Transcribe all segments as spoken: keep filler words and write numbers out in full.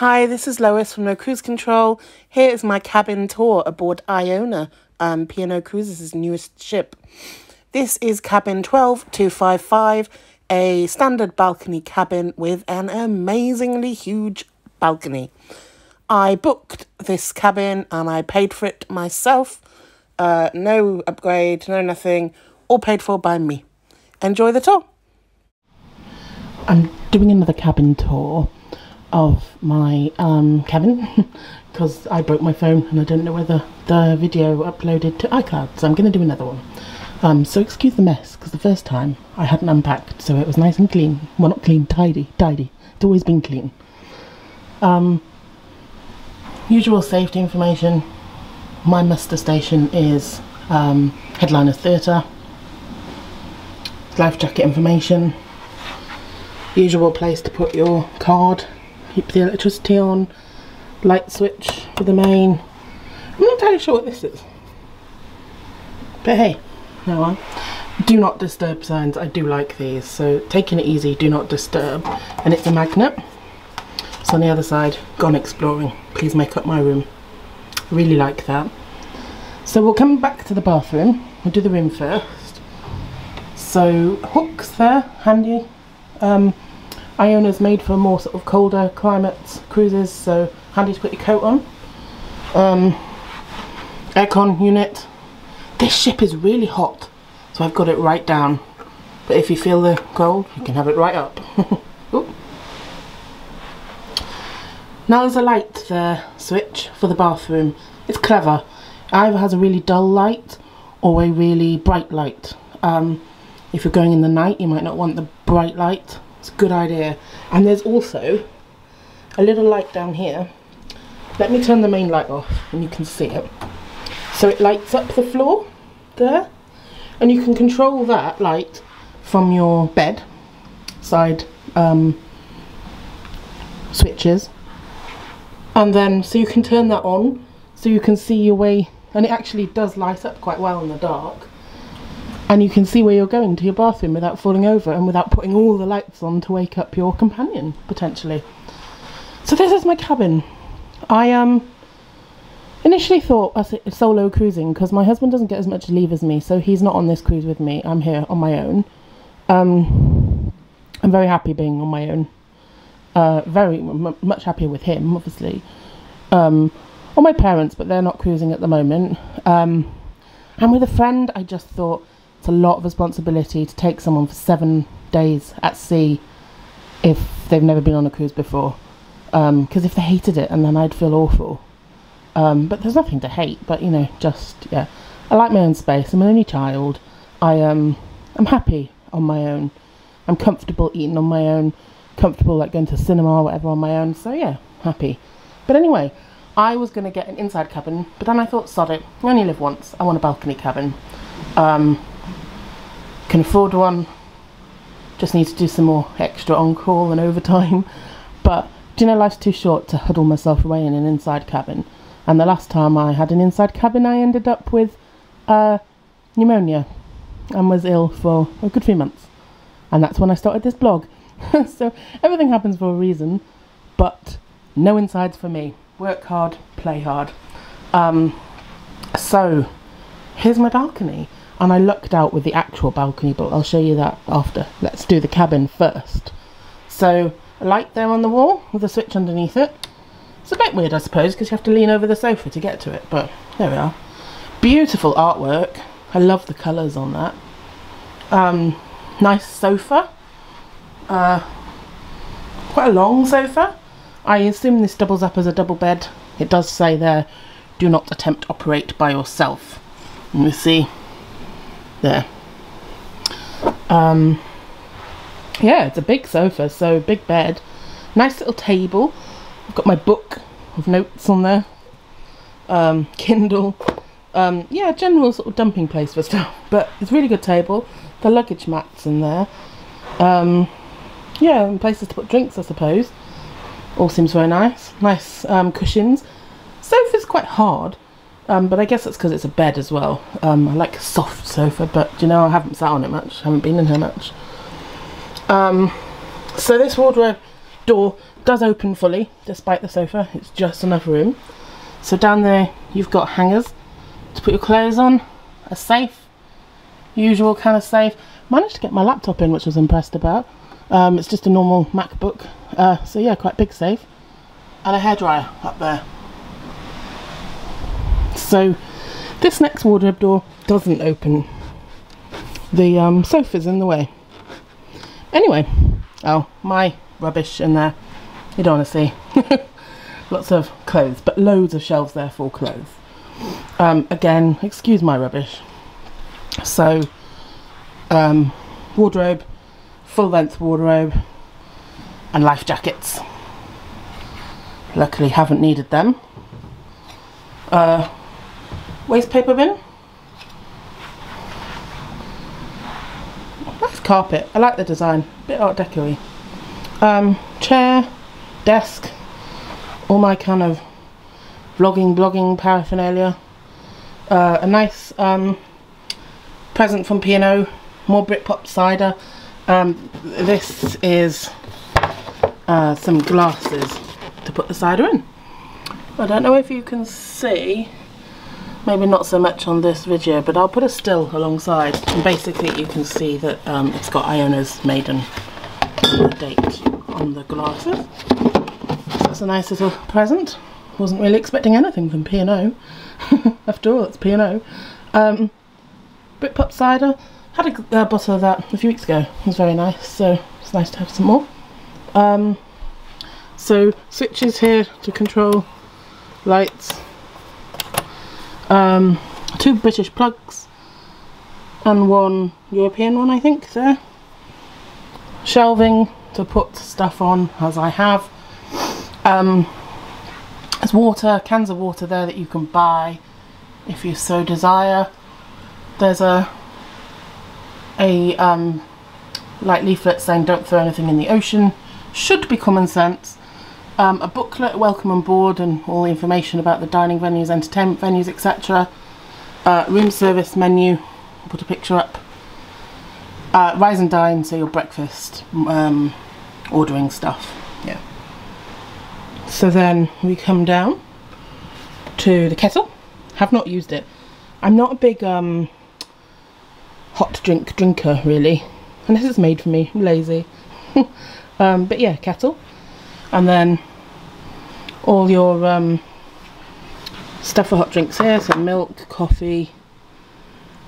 Hi, this is Lois from No Cruise Control. Here is my cabin tour aboard Iona, um, P and O Cruises' newest ship. This is cabin twelve two five five, a standard balcony cabin with an amazingly huge balcony. I booked this cabin and I paid for it myself. Uh, no upgrade, no nothing, all paid for by me. Enjoy the tour. I'm doing another cabin tour of my um, cabin because I broke my phone and I don't know whether the video uploaded to iCloud, so I'm going to do another one. Um, so excuse the mess, because the first time I hadn't unpacked, so it was nice and clean. Well, not clean, tidy, tidy. It's always been clean. Um, usual safety information. My muster station is um, Headliner Theatre. Life jacket information. Usual place to put your card. Keep the electricity on, light switch for the main. I'm not entirely sure what this is, but hey, no one. Do not disturb signs, I do like these, so taking it easy, do not disturb. And it's a magnet, it's on the other side, gone exploring, please make up my room. Really like that. So we'll come back to the bathroom, we'll do the room first. So hooks there, handy. Um, Iona's made for more sort of colder climates, cruises, so handy to put your coat on. Um, aircon unit. This ship is really hot, so I've got it right down. But if you feel the cold, you can have it right up. Now there's a light there, switch for the bathroom. It's clever. It either has a really dull light or a really bright light. Um, if you're going in the night, you might not want the bright light. Good idea. And there's also a little light down here. Let me turn the main light off and you can see it. So it lights up the floor there, and you can control that light from your bed side um, switches, and then so you can turn that on so you can see your way, and it actually does light up quite well in the dark. And you can see where you're going to your bathroom without falling over and without putting all the lights on to wake up your companion, potentially. So this is my cabin. I um, initially thought I was solo cruising because my husband doesn't get as much leave as me, so he's not on this cruise with me. I'm here on my own. Um, I'm very happy being on my own. Uh, very m much happier with him, obviously. Um, or my parents, but they're not cruising at the moment. Um, and with a friend, I just thought, a lot of responsibility to take someone for seven days at sea if they've never been on a cruise before, because um, if they hated it, and then I'd feel awful. Um, but there's nothing to hate, but you know, just yeah, I like my own space. I'm an only child. I um, I'm happy on my own. I'm comfortable eating on my own, comfortable like going to the cinema or whatever on my own. So yeah, happy. But anyway, I was gonna get an inside cabin, but then I thought, sod it. I only live once. I want a balcony cabin. Um, Can afford one, just need to do some more extra on-call and overtime, but do you know, life's too short to huddle myself away in an inside cabin. And the last time I had an inside cabin, I ended up with uh, pneumonia and was ill for a good few months, and that's when I started this blog. So everything happens for a reason, but no insides for me. Work hard, play hard. Um, so here's my balcony. And I lucked out with the actual balcony, but I'll show you that after. Let's do the cabin first. So, a light there on the wall with a switch underneath it. It's a bit weird, I suppose, because you have to lean over the sofa to get to it, but there we are. Beautiful artwork. I love the colours on that. Um, nice sofa. Uh, quite a long sofa. I assume this doubles up as a double bed. It does say there, do not attempt to operate by yourself. Let me see. There. Um, yeah, it's a big sofa, so big bed. Nice little table. I've got my book with notes on there. Um, Kindle. Um, yeah, general sort of dumping place for stuff, but it's a really good table. The luggage mats in there. Um, yeah, and places to put drinks, I suppose. All seems very nice. Nice um, cushions. Sofa's quite hard. Um, but I guess that's because it's a bed as well. Um, I like a soft sofa, but you know, I haven't sat on it much. I haven't been in here much. Um, so this wardrobe door does open fully despite the sofa, it's just enough room. So down there you've got hangers to put your clothes on, a safe, usual kind of safe. Managed to get my laptop in, which I was impressed about. Um, it's just a normal MacBook, uh, so yeah, quite big safe. And a hairdryer up there. So this next wardrobe door doesn't open. The um, sofa's in the way. Anyway, oh, my rubbish in there. You don't want to see. Lots of clothes, but loads of shelves there for clothes. Um, again, excuse my rubbish. So, um, wardrobe, full-length wardrobe, and life jackets. Luckily, haven't needed them. Uh, waste paper bin. Nice carpet. I like the design. A bit Art Deco-y. Um, chair, desk, all my kind of vlogging, blogging paraphernalia. Uh, a nice um, present from P and O. More Britpop cider. Um, this is uh, some glasses to put the cider in. I don't know if you can see, maybe not so much on this video, but I'll put a still alongside, and basically you can see that um, it's got Iona's maiden date on the glasses. That's a nice little present. Wasn't really expecting anything from P and O. After all, it's P and O. Um, Britpop cider, had a uh, bottle of that a few weeks ago. It was very nice, so it's nice to have some more. Um, so switches here to control lights, um, two British plugs and one European one, I think, there. Shelving to put stuff on, as I have. Um, there's water, cans of water there that you can buy if you so desire. There's a a um, light leaflet saying don't throw anything in the ocean, should be common sense. Um, a booklet, welcome on board, and all the information about the dining venues, entertainment venues, et cetera. Uh, room service menu, I'll put a picture up. Uh, rise and dine, so your breakfast, um, ordering stuff, yeah. So then we come down to the kettle. Have not used it. I'm not a big um, hot drink drinker, really, unless it's made for me. I'm lazy. um, but yeah, kettle. And then all your um, stuff for hot drinks here, so milk, coffee,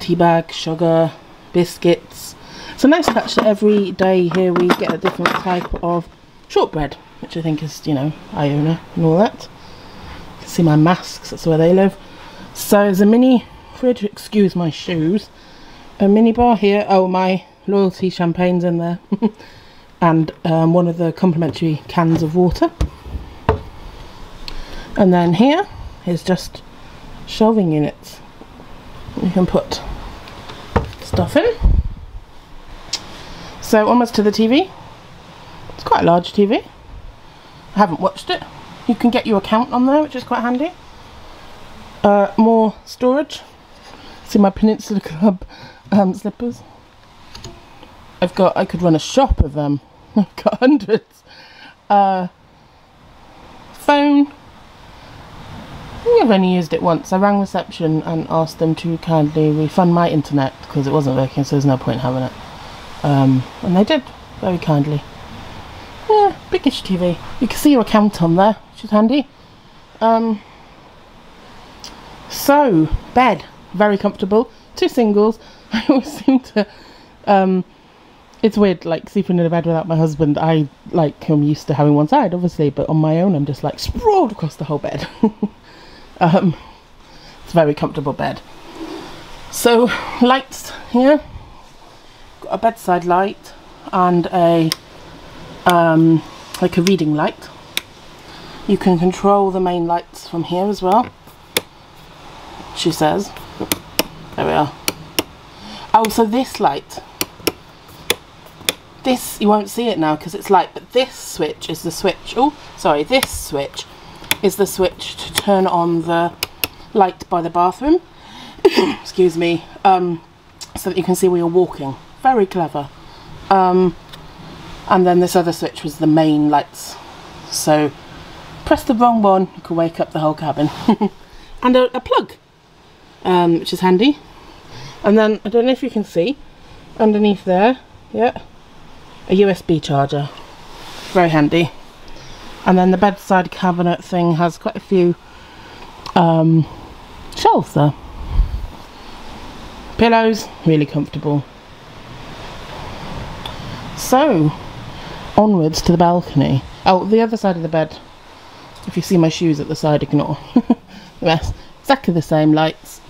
tea bag, sugar, biscuits. It's a nice touch that every day here we get a different type of shortbread, which I think is, you know, Iona and all that. You can see my masks, that's where they live. So there's a mini fridge, excuse my shoes, a mini bar here. Oh, my loyalty champagne's in there. And um, one of the complimentary cans of water. And then here is just shelving units. You can put stuff in. So almost to the T V. It's quite a large T V. I haven't watched it. You can get your account on there, which is quite handy. Uh, more storage. See my Peninsula Club um, slippers. I've got, I could run a shop of them. I've got hundreds. Uh, phone. I think I've only used it once. I rang reception and asked them to kindly refund my internet because it wasn't working, so there's no point having it. Um, and they did, very kindly. Yeah, biggish T V. You can see your account on there, which is handy. Um, so, bed. Very comfortable. Two singles. I always seem to... Um, It's weird, like, sleeping in a bed without my husband. I, like, I'm used to having one side, obviously, but on my own I'm just, like, sprawled across the whole bed. um, it's a very comfortable bed. So, lights here. Got a bedside light and a, um, like, a reading light. You can control the main lights from here as well, she says. There we are. Oh, so this light... This, you won't see it now because it's light, but this switch is the switch, oh, sorry, this switch is the switch to turn on the light by the bathroom, excuse me, um, so that you can see where you're walking. Very clever. Um, and then this other switch was the main lights, So press the wrong one, you could wake up the whole cabin. And a, a plug, um, which is handy. And then, I don't know if you can see, underneath there, yeah, a U S B charger, very handy. And then the bedside cabinet thing has quite a few um, shelves there. Pillows, really comfortable. So, onwards to the balcony. Oh, the other side of the bed. If you see my shoes at the side, ignore. Yes, exactly the same lights,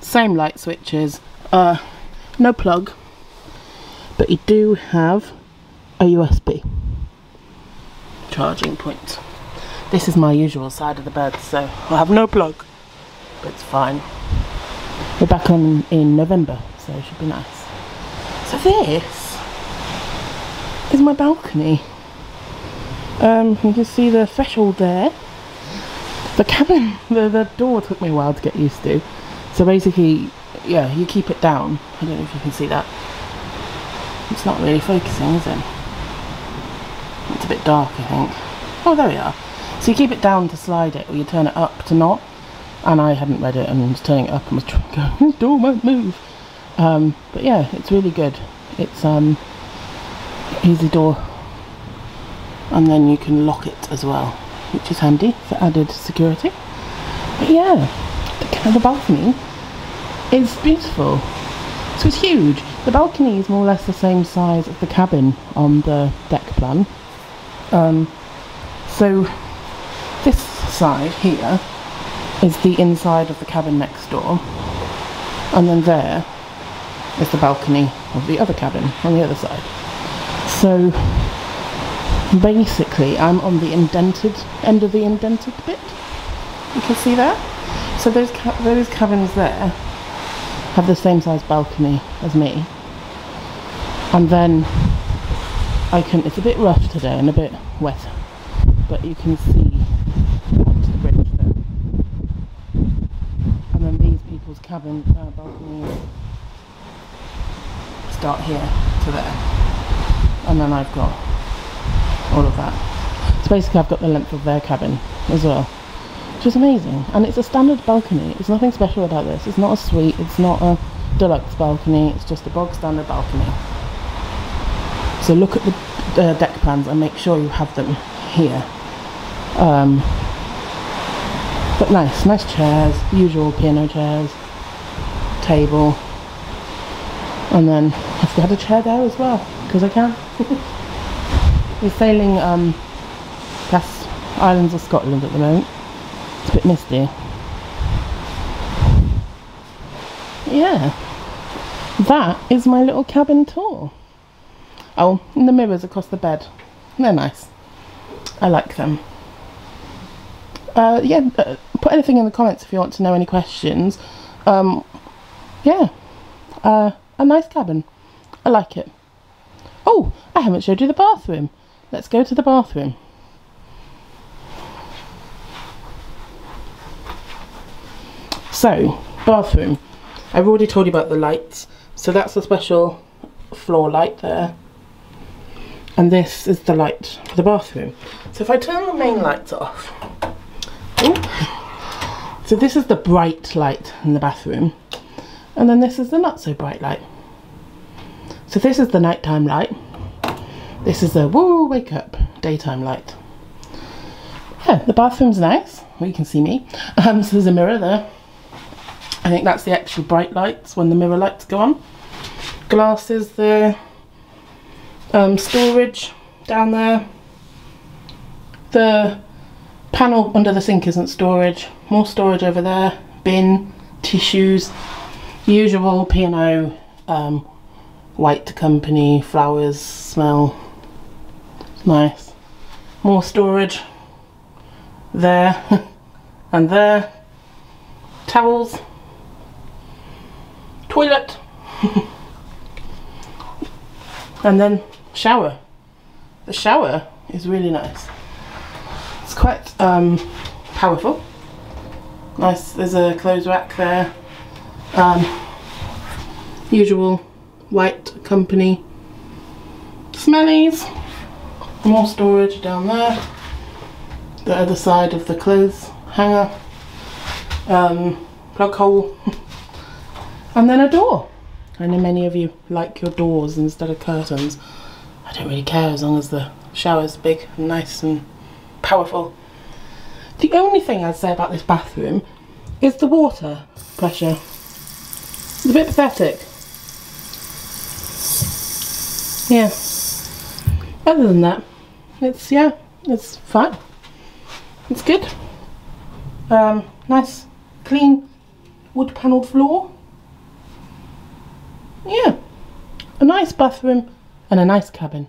same light switches, uh, no plug, but you do have a U S B charging point. This is my usual side of the bed, so I have no plug, but it's fine. We're back on in November, so it should be nice. So this is my balcony. Um, you can see the threshold there. The cabin, the, the door took me a while to get used to. So basically, yeah, you keep it down. I don't know if you can see that. It's not really focusing, is it? It's a bit dark, I think. Oh, there we are. So you keep it down to slide it, or you turn it up to not. And I hadn't read it, and I was turning it up and was trying to go, the door won't move. Um, but yeah, it's really good. It's um, easy door. And then you can lock it as well, which is handy for added security. But yeah, the, kind of the balcony is beautiful. So it's huge. The balcony is more or less the same size as the cabin on the deck plan. Um, so this side here is the inside of the cabin next door. And then there is the balcony of the other cabin on the other side. So basically I'm on the indented end of the indented bit, you can see that. So those, ca those cabins there have the same size balcony as me, and then I can, it's a bit rough today and a bit wet, but you can see up to the bridge there. And then these people's cabin uh, balconies start here to there, and then I've got all of that. So basically I've got the length of their cabin as well, which is amazing. And it's a standard balcony, there's nothing special about this. It's not a suite, it's not a deluxe balcony, it's just a bog standard balcony. So look at the uh, deck plans and make sure you have them here. Um, but nice, nice chairs, usual P and O chairs, table, and then I've got a chair there as well, because I can. We're sailing um, past islands of Scotland at the moment. It's a bit misty. Yeah, that is my little cabin tour. Oh, and the mirrors across the bed. They're nice. I like them. Uh, yeah, uh, put anything in the comments if you want to know any questions. Um, yeah, uh, a nice cabin. I like it. Oh, I haven't showed you the bathroom. Let's go to the bathroom. So, bathroom. I've already told you about the lights. So that's the special floor light there. And this is the light for the bathroom. So if I turn the main lights off. Oh, so this is the bright light in the bathroom. And then this is the not so bright light. So this is the nighttime light. This is the woo wake up daytime light. Yeah, the bathroom's nice. Well, you can see me. Um, so there's a mirror there. I think that's the extra bright lights when the mirror lights go on. Glasses there. Um, storage down there. The panel under the sink isn't storage. More storage over there. Bin, tissues, usual P and O. Um, White Company, flowers, smell, nice. More storage there and there. Towels, toilet, and then shower. The shower is really nice. It's quite um, powerful. Nice, there's a clothes rack there. Um, usual White Company smellies, more storage down there, the other side of the clothes hanger, um, plug hole, and then a door. I know many of you like your doors instead of curtains. I don't really care as long as the shower's big and nice and powerful. The only thing I'd say about this bathroom is the water pressure. It's a bit pathetic. Yeah. Other than that, it's, yeah, it's fine. It's good. Um, nice, clean, wood-panelled floor. Yeah. A nice bathroom and a nice cabin.